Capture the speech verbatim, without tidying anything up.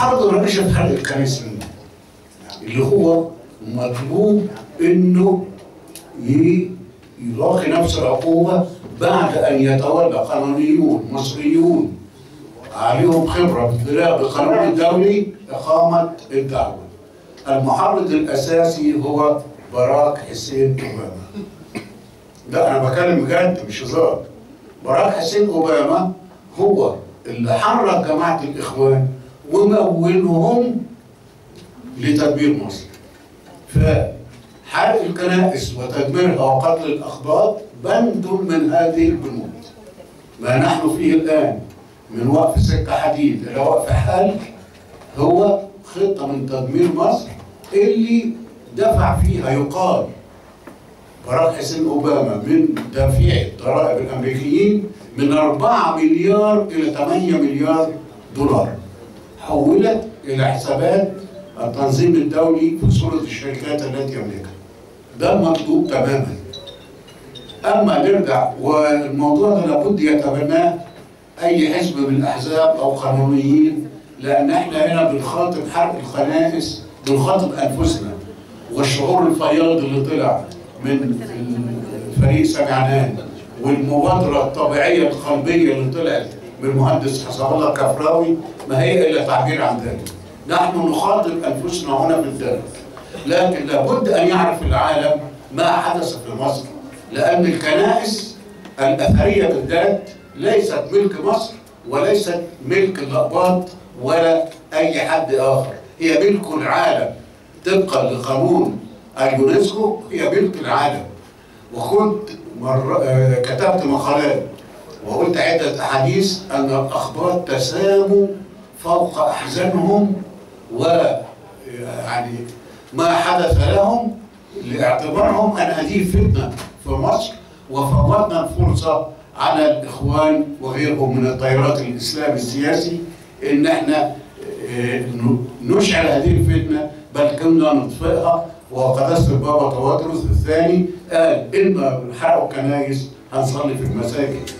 محافظة ماليش في حل الخمس منه، اللي هو مطلوب انه يلاقي نفس العقوبة بعد ان يتولى قانونيون مصريون عليهم خبرة بالقانون الدولي اقامة الدعوة. المحرض الاساسي هو باراك حسين اوباما. لا انا بكلم بجد مش هزار. باراك حسين اوباما هو اللي حرك جماعة الاخوان ومولهم لتدمير مصر. فحرق الكنائس وتدميرها وقتل الاخباط بند من هذه البنود. ما نحن فيه الان من وقف سكة حديد إلى وقف حل هو خطة من تدمير مصر اللي دفع فيها يقال باراك حسين أوباما من دافعي الضرائب الأمريكيين من أربعة مليار إلى ثمانية مليار دولار حولت إلى حسابات التنظيم الدولي في صورة الشركات التي يملكها. ده مطلوب تماما. أما نرجع والموضوع ده لابد يتبناه أي حزب من الأحزاب أو قانونيين، لأن إحنا هنا بنخاطب حرق الخنائس، بنخاطب أنفسنا. والشعور الفياض اللي طلع من فريق سامي عنان والمبادرة الطبيعية القلبية اللي طلعت من المهندس حسن الله كفراوي ما هي إلا تعبير عن ذلك. نحن نخاطب أنفسنا هنا بالذات، لكن لابد أن يعرف العالم ما حدث في مصر، لأن الكنائس الأثرية بالذات ليست ملك مصر وليست ملك الأقباط ولا أي حد آخر، هي ملك العالم طبقا لقانون اليونسكو، هي ملك العالم. وكنت مر... كتبت مقالات وقلت عدة أحاديث أن الأخبار تساموا فوق أحزانهم و يعني ما حدث لهم لاعتبارهم أن هذه فتنة في مصر، وفوتنا الفرصة على الإخوان وغيرهم من التيارات الإسلام السياسي إن إحنا نشعل هذه الفتنة، بل كنا نطفئها. وقداسة البابا تودرس الثاني قال إن حرقوا الكنائس هنصلي في المساجد.